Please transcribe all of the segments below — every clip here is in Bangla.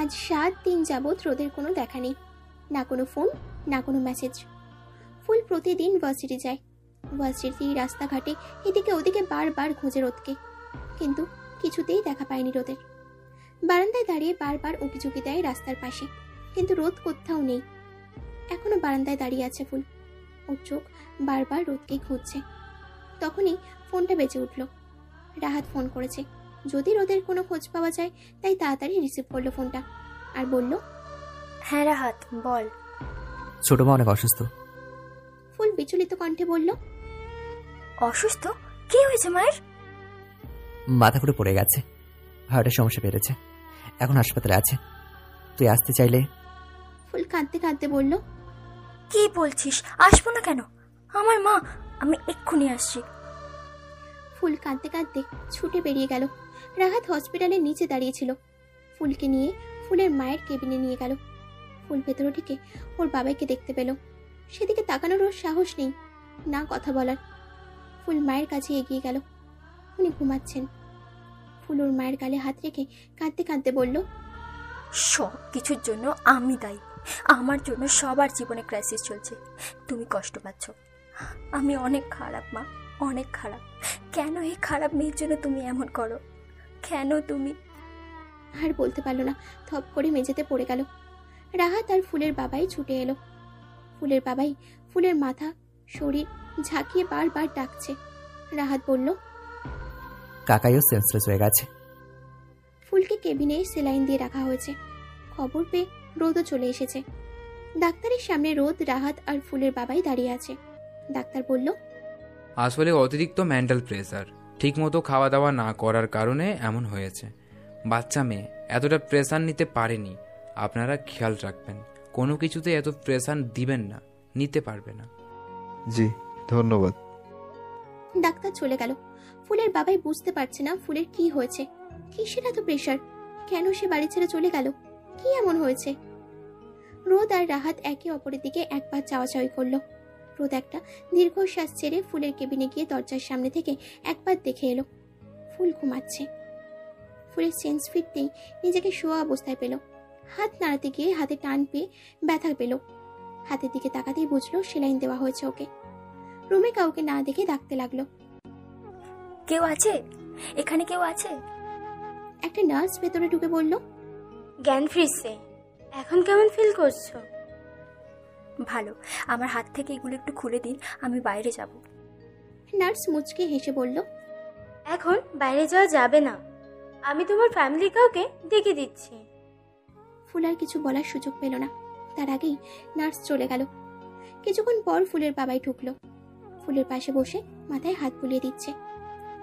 आज 7 दिन যাবত রোদের কোনো দেখা নেই, না কোনো ফোন না কোনো মেসেজ। ফুল প্রতিদিন ভার্সিটি যায়, ভার্সিটির রাস্তাঘাটে এদিকে ওদিকে বারবার খোঁজে রোদকে, কিন্তু কিছুতেই দেখা পায়নি রোদের। বারান্দায় দাঁড়িয়ে বারবার উঁকিঝুঁকি দেয় রাস্তার পাশে, কিন্তু রোদ কোথাও নেই। এখনো বারান্দায় দাঁড়িয়ে আছে ফুল, ওর চোখ বারবার রোদকে খুঁজছে। তখনই ফোনটা বেজে উঠল, রাহাত ফোন করেছে যদি রোদের কোনো খোঁজ পাওয়া যায়, তাই তাড়াতাড়ি রিসিভ করলো ফোনটা আর বলল, হ্যাঁ রাহাত বল। ছোট মা অনেক অসুস্থ। ফুল বিচলিত কণ্ঠে বলল, অসুস্থ? কি হয়েছে মায়ের? মাথা ঘুরে পড়ে গেছে, হার্টের সমস্যা বেড়েছে, এখন হাসপাতালে আছে, তুই আসতে চাইলে। ফুল কাঁদতে কাঁদতে বলল, কি বলছিস? আসবো না কেন? আমার মা, আমি এক্ষুনি আসছি। ফুল কাঁদতে কাঁদতে ছুটে বেরিয়ে গেল। রাহাত হসপিটালের নিচে দাঁড়িয়েছিল, ফুলকে নিয়ে ফুলের মায়ের কেবিনে নিয়ে গেল। ফুল ভেতরে ঢুকে ওর বাবাকে দেখতে পেল, সেদিকে তাকানোর ওর সাহস নেই, না কথা বলার। ফুল মায়ের কাছে এগিয়ে গেল, উনি ঘুমাচ্ছেন। ফুল ওর মায়ের গালে হাত রেখে কাঁদতে কাঁদতে বলল, সব কিছুর জন্য আমি দায়ী, আমার জন্য সবার জীবনে ক্রাইসিস চলছে, তুমি কষ্ট পাচ্ছ। আমি অনেক খারাপ মা, অনেক খারাপ। কেন এই খারাপ মেয়ের জন্য তুমি এমন করো? কেন তুমি? আর বলতে পারল না, থপ করে মেঝেতে পড়ে গেল। রাহাত আর ফুলের বাবাই ছুটে এলো। ফুলের বাবাই ফুলের মাথা শরীর ঝাঁকিয়ে বারবার ডাকছে। রাহাত বলল, কাকাইও সেন্সলেস হয়ে গেছে। ফুলকে কেবিনে সেলাইন দিয়ে রাখা হয়েছে। খবর পেয়ে রোদও চলে এসেছে। ডাক্তারের সামনে রোদ, রাহাত আর ফুলের বাবাই দাঁড়িয়ে আছে। ডাক্তার বলল, আসলে অতিরিক্ত মেন্টাল প্রেসার, ঠিকমতো খাওয়া দাওয়া না করার কারণে এমন হয়েছে। বাচ্চা মেয়ে, এতটা প্রেসার নিতে পারেনি। আপনারা খেয়াল রাখবেন, কোনো কিছুতে এত প্রেসার দিবেন না, নিতে পারবে না। জি ধন্যবাদ। ডাক্তার চলে গেল। ফুলের বাবাই বুঝতে পারছে না ফুলের কি হয়েছে, কিসের এত প্রেসার, কেন সে বাড়ি ছেড়ে চলে গেল, কি এমন হয়েছে। রোদ আর রাহাত একে অপরের দিকে একবার চাওয়াচাওয়ি করলো। রোদ একটা দীর্ঘশ্বাস ছেড়ে ফুলের কেবিনে গিয়ে দরজার সামনে থেকে একবার দেখে এলো, ফুল ঘুমাচ্ছে। ফুলের সেন্স ফিরতেই নিজেকে শোয়া অবস্থায় পেল। হাত নাড়াতে গিয়ে হাতে টান পেয়ে ব্যথা পেল। হাতের দিকে তাকাতেই বুঝলো সেলাইন দেওয়া হয়েছে ওকে। রুমে কাউকে না দেখে ডাকতে লাগলো, কেউ আছে এখানে, কেউ আছে? একটা নার্স ভেতরে ঢুকে বলল, জ্ঞান ফিরছে, এখন কেমন ফিল করছো? ভালো, আমার হাত থেকে এগুলো একটু খুলে দিন, আমি বাইরে যাব। নার্স মুচকে হেসে বলল, এখন বাইরে যাওয়া যাবে না, আমি তোমার ফ্যামিলি কাউকে ডেকে দিচ্ছি। ফুলের কিছু বলার সুযোগ পেল না, তার আগেই নার্স চলে গেল। কিছুক্ষণ পর ফুলের বাবাই ঢুকলো। ফুলের পাশে বসে মাথায় হাত বুলিয়ে দিচ্ছে।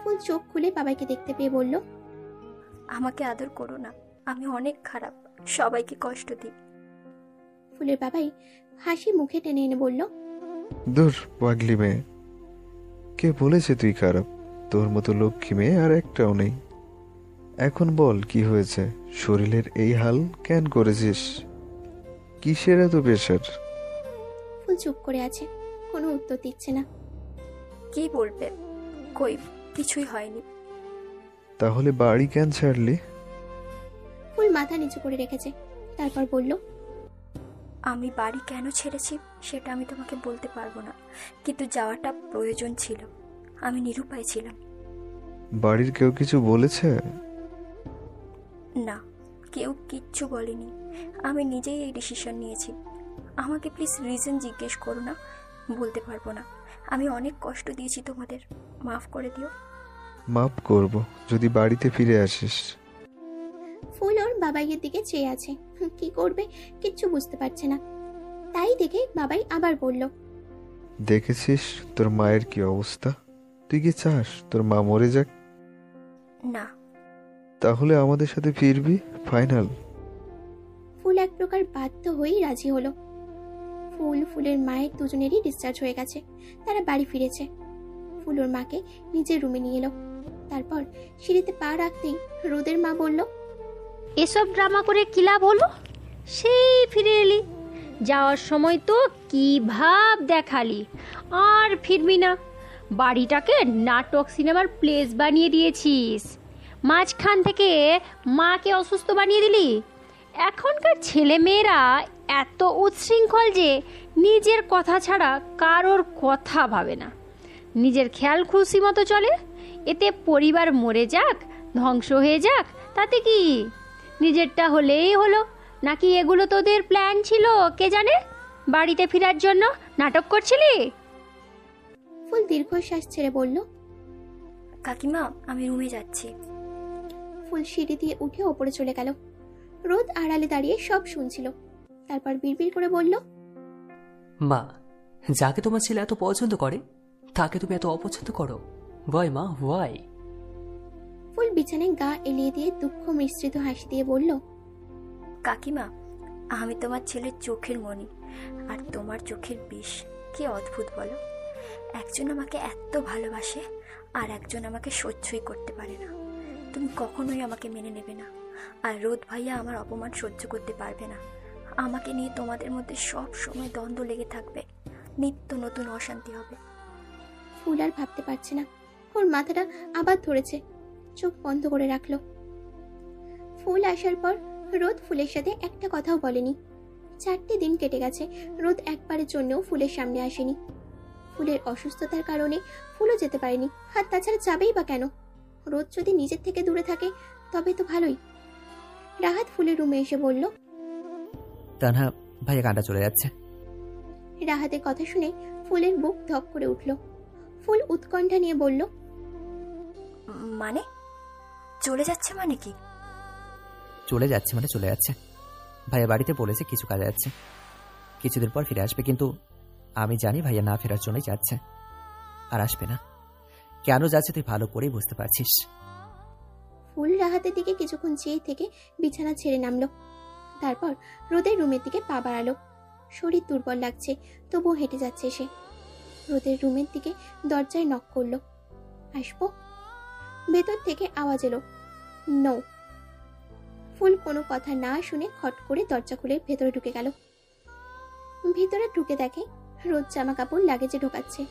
ফুল চোখ খুলে বাবাইকে দেখতে পেয়ে বলল, আমাকে আদর করো না, আমি অনেক খারাপ, সবাইকে কষ্ট দিই। ফুলের বাবাই হাসি মুখে টেনে এনে বলল, দূর পাগলি মেয়ে, কে বলেছে তুই খারাপ? তোর মতো লক্ষ্মী মেয়ে আর একটাও নেই। এখন বল কি হয়েছে, শরীরের এই হাল কেন করেছিস, কিসের এত প্রেসার? ফুল চুপ করে আছে, কোনো উত্তর দিচ্ছে না। কি বলবে, কই কিছুই হয়নি। তাহলে বাড়ি কেন ছাড়লি? ফুল মাথা নিচু করে রেখেছে, তারপর বলল, আমি বাড়ি কেন ছেড়েছি সেটা আমি তোমাকে বলতে পারবো না, কিন্তু যাওয়াটা প্রয়োজন ছিল, আমি নিরুপায় ছিলাম। বাড়ির কেউ কিছু বলেছে? না, কেউ কিচ্ছু বলেনি, আমি নিজেই এই ডিসিশন নিয়েছি। আমাকে প্লিজ রিজন জিজ্ঞেস করো না, বলতে পারবো না। আমি অনেক কষ্ট দিয়েছি তোমাদের, মাফ করে দিও। মাফ করব যদি বাড়িতে ফিরে আসিস। ফুল ওর বাবাইয়ের দিকে চেয়ে আছে, কি করবে কিচ্ছু বুঝতে পারছে না। তাই দেখে বাবাই আবার বলল, দেখেছিস তোর মায়ের কি অবস্থা, তুই কি চাস তোর মা মরে যাক? না। তাহলে আমাদের সাথে ফিরবি, ফাইনাল? ফুল এক প্রকার বাধ্য হয়েই রাজি হলো। ফুল ফুলের মায়ের দুজনেরই ডিসচার্জ হয়ে গেছে, তারা বাড়ি ফিরেছে। ফুল ওর মাকে নিজের রুমে নিয়ে এলো। তারপর সিঁড়িতে পা রাখতেই রোদের মা বলল, এসব ড্রামা করে কি লাভ হলো, সেই ফিরে এলি, যাওয়ার সময় তো কি ভাব দেখালি, আর ফিরবি না, বাড়িটাকে নাটক সিনেমার প্লেস বানিয়ে দিয়েছিস, মাঝখান থেকে মাকে অসুস্থ বানিয়ে দিলি, एखोनकार छेले मेरा एत उच्छृंखल जे निजेर कथा छाड़ा कारोर कथा भावे ना, निजेर खेयाल खुशी मतो चले। एते परिवार मरे जाक ध्वंस हो जाक ताते कि, निजेरटा होलेई होलो नाकि एगुलो तोदेर प्लान छिलो के जाने, बाड़ीते फिरार जोन्नो नाटक करछिली। ফুল দীর্ঘশ্বাস ছেড়ে বলল, কাকিমা আমি রুমে যাচ্ছি। ফুল সিঁড়ি দিয়ে উঠে ওপরে চলে গেল। রোদ আড়ালে দাঁড়িয়ে সব শুনছিল, তারপর বিড়বিড় করে বলল, মা যাকে তোমার ছেলে এত পছন্দ করে তাকে তুমি এত অপছন্দ করো, ওয়াই মা ওয়াই। ফুল বিছানায় গা এলিয়ে দিয়ে দুঃখ মিশ্রিত হাসি দিয়ে বলল, কাকিমা আমি তোমার ছেলের চোখের মনি আর তোমার চোখের বিষ, কি অদ্ভুত বলো। একজন আমাকে এত ভালোবাসে আর একজন আমাকে সহ্যই করতে পারে না। তুমি কখনোই আমাকে মেনে নেবে না, আর রোদ ভাইয়া আমার অপমান সহ্য করতে পারবে না। আমাকে নিয়ে তোমাদের মধ্যে সব সময় দ্বন্দ্ব লেগে থাকবে, নিত্য নতুন অশান্তি হবে। ফুল আর ভাবতে পারছে না, ওর মাথাটা আবার ধরেছে, চোখ বন্ধ করে রাখলো। ফুল আসার পর রোদ ফুলের সাথে একটা কথাও বলেনি। 4 দিন কেটে গেছে, রোদ একবারের জন্যও ফুলের সামনে আসেনি। ফুলের অসুস্থতার কারণে ফুলও যেতে পারেনি, আর তাছাড়া যাবেই বা কেন। রোদ যদি নিজের থেকে দূরে থাকে তবে তো ভালোই। রাহাত ফুলের রুমে এসে বলল, তানহা ভাইয়া কাঁটা চলে যাচ্ছে। রাহাতের কথা শুনে ফুলের বুক ধক করে উঠল। ফুল উৎকণ্ঠা নিয়ে বলল, মানে চলে যাচ্ছে? মানে কি চলে যাচ্ছে? মানে চলে যাচ্ছে, ভাইয়া বাড়িতে বলেছে কিছু কাজে যাচ্ছে, কিছুদিন পর ফিরে আসবে। কিন্তু আমি জানি ভাইয়া না ফেরার জন্যই যাচ্ছে, আর আসবে না। কেন যাচ্ছে তুই ভালো করেই বুঝতে পারছিস। ফুল রাহাতের দিকে কিছুক্ষণ চেয়ে থেকে বিছানা ছেড়ে নামলো, তারপর রোদের রুমের দিকে পা বাড়ালো। শরীর দুর্বল লাগছে, তবুও হেঁটে যাচ্ছে সে। রোদের রুমের দিকে দরজায় নক করলো। আসবো? ভেতর থেকে আওয়াজ এলো, নো। ফুল কোনো কথা না শুনে খট করে দরজা খুলে ভেতরে ঢুকে গেল। ভেতরে ঢুকে দেখে রোদ জামা কাপড় লাগেজে ঢোকাচ্ছে।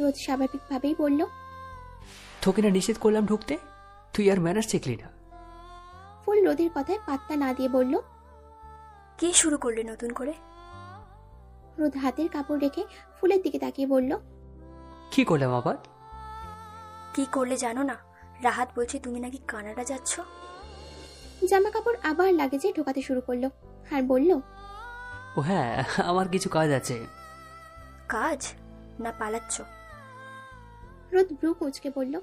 রোদ স্বাভাবিকভাবেই বলল, তোকে না নিষেধ করলাম ঢুকতে, তুই আর ম্যানার্স শিখলি না। ফুল রোদের কথায় পাত্তা না দিয়ে বলল, কি শুরু করলে নতুন করে? রোদ হাতের কাপড় রেখে ফুলের দিকে তাকিয়ে বলল, কি করলাম আবার? কি করলে জানো না? রাহাত বলছে তুমি নাকি কানাডা যাচ্ছ। জামা কাপড় আবার লাগেজে ঢোকাতে শুরু করলো আর বলল, ও হ্যাঁ আমার কিছু কাজ আছে। কাজ? না পালাচ্ছ? রোদ ব্রু কুঁচকে বলল,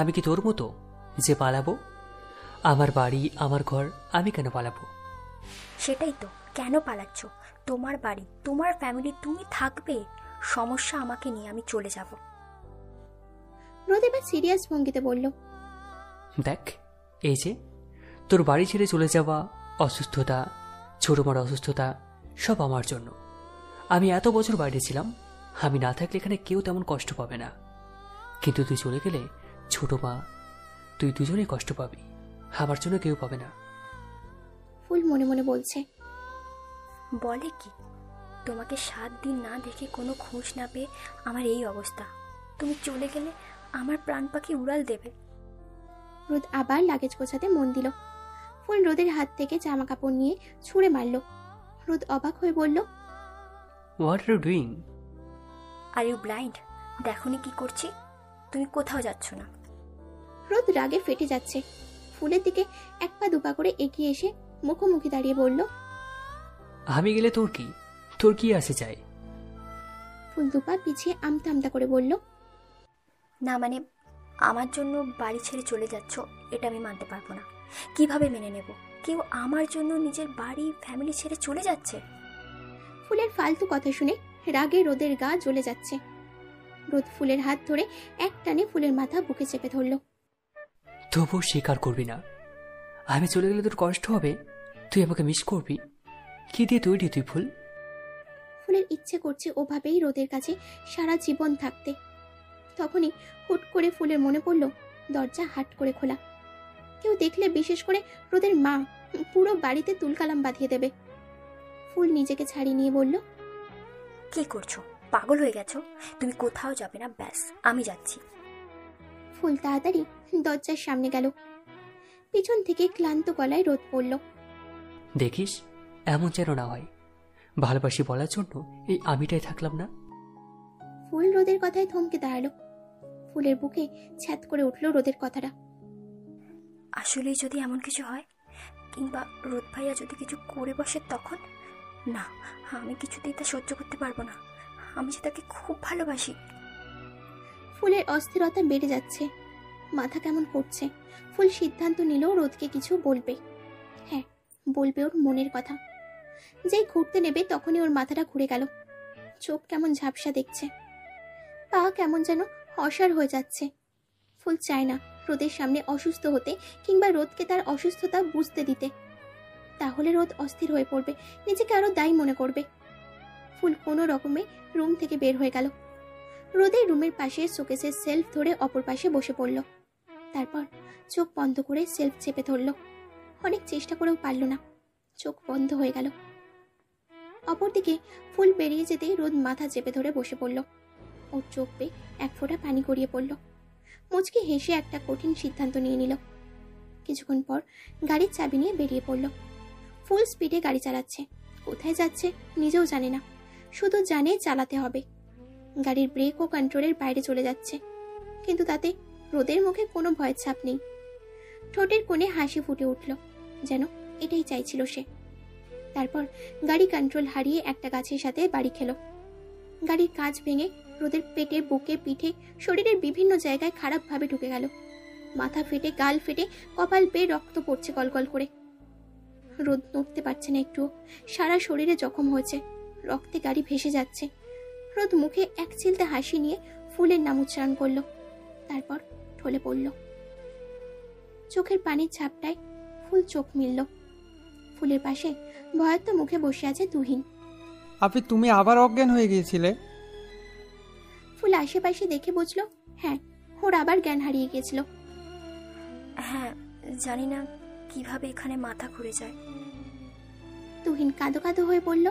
আমি কি তোর মতো যে পালাবো? আমার বাড়ি আমার ঘর, আমি কেন পালাবো? সেটাই তো, কেন পালাচ্ছ? তোমার বাড়ি তোমার ফ্যামিলি, তুমি থাকবে, সমস্যা আমাকে নিয়ে, আমি চলে যাব। রোদ এবার সিরিয়াস ভঙ্গিতে বলল, দেখ এই যে তোর বাড়ি ছেড়ে চলে যাওয়া, অসুস্থতা, ছোট বড় অসুস্থতা, সব আমার জন্য। আমি এত বছর বাইরে ছিলাম, আমি না থাকলে এখানে কেউ তেমন কষ্ট পাবে না, কিন্তু তুই চলে গেলে ছোট মা তুই দুজনেই কষ্ট পাবি, আমার জন্য কেউ পাবে না। ফুল মনে মনে বলছে, বলে কি, তোমাকে 7 দিন না দেখে কোনো খোঁজ না পেয়ে আমার এই অবস্থা, তুমি চলে গেলে আমার প্রাণ পাখি উড়াল দেবে। রোদ আবার লাগেজ গোছাতে মন দিল। ফুল রোদের হাত থেকে জামা কাপড় নিয়ে ছুঁড়ে মারল। রোদ অবাক হয়ে বলল, What are you doing? Are you blind? দেখোনি কি করছি? তুমি কোথাও যাচ্ছ না। রোদ রাগে ফেটে যাচ্ছে। ফুলের দিকে এক পা দুপা করে এগিয়ে এসে মুখোমুখি দাঁড়িয়ে বলল, আমি গেলে তোর কি আসে যায়? ফুল দুপা পিছিয়ে আমতা আমতা করে বলল, না মানে আমার জন্য বাড়ি ছেড়ে চলে যাচ্ছ, এটা আমি মানতে পারবো না। কিভাবে মেনে নেব? কেউ আমার জন্য নিজের বাড়ি ফ্যামিলি ছেড়ে চলে যাচ্ছে। ফুলের ফালতু কথা শুনে রাগে রোদের গা জ্বলে যাচ্ছে। রোদ ফুলের হাত ধরে এক টানে ফুলের মাথা বুকে চেপে ধরল। তবু স্বীকার করবি না? আমি চলে গেলে তোর কষ্ট হবে, তুই আমাকে মিস করবি, কি দিয়ে তৈরি তুই ফুল? ফুলের ইচ্ছে করছে ওভাবেই রোদের কাছে সারা জীবন থাকতে। তখনই হুট করে ফুলের মনে পড়ল দরজা হাট করে খোলা, কেউ দেখলে বিশেষ করে রোদের মা পুরো বাড়িতে তুলকালাম বাঁধিয়ে দেবে। ফুল নিজেকে ছাড়িয়ে নিয়ে বলল, কি করছো? পাগল হয়ে গেছো? তুমি কোথাও যাবে না, ব্যাস আমি যাচ্ছি। ফুল তাড়াতাড়ি দরজার সামনে গেল। পিছন থেকে ক্লান্ত গলায় রোদ পড়ল, দেখিস এমন যেন না হয়, ভালোবাসি বলার জন্য এই আমিটাই থাকলাম না। ফুল রোদের কথায় থমকে দাঁড়ালো। ফুলের বুকে ছ্যাদ করে উঠল রোদের কথাটা। আসলেই যদি এমন কিছু হয়, কিংবা রোদ ভাইয়া যদি কিছু করে বসে, তখন না, আমি কিছুতেই তা সহ্য করতে পারবো না। আমি যে তাকে খুব ভালোবাসি। ফুলের অস্থিরতা বেড়ে যাচ্ছে, মাথা কেমন করছে। ফুল সিদ্ধান্ত নিল রোদকে কিছু বলবে। হ্যাঁ, বলবে ওর মনের কথা। যেই ঘুরতে নেবে তখনই ওর মাথাটা ঘুরে গেল। চোখ কেমন ঝাপসা দেখছে, পা কেমন যেন অসাড় হয়ে যাচ্ছে। ফুল চায় না রোদের সামনে অসুস্থ হতে, কিংবা রোদকে তার অসুস্থতা বুঝতে দিতে। তাহলে রোদ অস্থির হয়ে পড়বে, নিজেকে আরো দায়ী মনে করবে। ফুল কোনো রকমে রুম থেকে বের হয়ে গেল। রোদের রুমের পাশে শোকেসের সেলফ ধরে অপর পাশে বসে পড়ল। তারপর চোখ বন্ধ করে সেলফ চেপে ধরল। অনেক চেষ্টা করেও পারল না, চোখ বন্ধ হয়ে গেল। অপরদিকে ফুল বেরিয়ে যেতেই রোদ মাথা চেপে ধরে বসে পড়ল। ওর চোখ বেয়ে এক ফোঁটা পানি গড়িয়ে পড়ল। মুচকি হেসে একটা কঠিন সিদ্ধান্ত নিয়ে নিল। কিছুক্ষণ পর গাড়ির চাবি নিয়ে বেরিয়ে পড়ল। ফুল স্পিডে গাড়ি চালাচ্ছে, কোথায় যাচ্ছে নিজেও জানে না, শুধু জানে চালাতে হবে। গাড়ির ব্রেক ও কন্ট্রোলের বাইরে চলে যাচ্ছে, কিন্তু তাতে রোদের মুখে কোনো ভয়ের ছাপ নেই। ঠোঁটের কোণে হাসি ফুটে উঠল, যেন এটাই চাইছিল সে। তারপর গাড়ি কন্ট্রোল হারিয়ে একটা গাছের সাথে বাড়ি খেল। গাড়ির কাঁচ ভেঙে রোদের পেটে, বুকে, পিঠে, শরীরের বিভিন্ন জায়গায় খারাপভাবে ঢুকে গেল। মাথা ফেটে, গাল ফেটে, কপাল বেয়ে রক্ত পড়ছে গলগল করে। রোদ নড়তে পারছে না একটুও, সারা শরীরে জখম হয়েছে, রক্তে গাড়ি ভেসে যাচ্ছে। রোদ মুখে এক চিলতে হাসি নিয়ে ফুলের নাম উচ্চারণ করল, তারপর ঢলে পড়ল। চোখের পানির ছাপটায় ফুল চোখ মিলল। ফুলের পাশে ভয়ার্ত মুখে বসে আছে তুহিন। আপনি তুমি আবার অজ্ঞান হয়ে গিয়েছিলে? ফুল আশেপাশে দেখে বুঝলো, হ্যাঁ, ওর আবার জ্ঞান হারিয়ে গিয়েছিল। হ্যাঁ, জানি না কিভাবে এখানে মাথা ঘুরে যায়। তুহিন কাঁদো কাঁদো হয়ে বলল,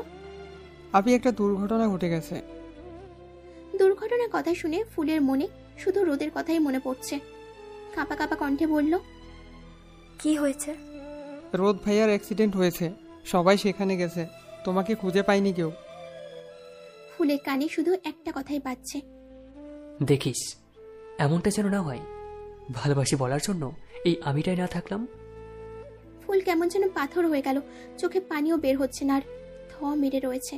আপনি একটা দুর্ঘটনা ঘটে গেছে। দুর্ঘটনার কথা শুনে ফুলের মনে শুধু রোদের কথাই মনে পড়ছে। কাঁপা কাঁপা কণ্ঠে বলল, কি হয়েছে? রোদ ভাইয়ার অ্যাক্সিডেন্ট হয়েছে, সবাই সেখানে গেছে, তোমাকে খুঁজে পাইনি কেউ। ফুলের কানে শুধু একটা কথাই বাজছে, দেখিস এমনটা যেন না হয়, ভালোবাসি বলার জন্য এই আমিটাই না থাকলাম। ফুল কেমন যেন পাথর হয়ে গেল, চোখে পানিও বের হচ্ছে না, আর থ মেরে রয়েছে।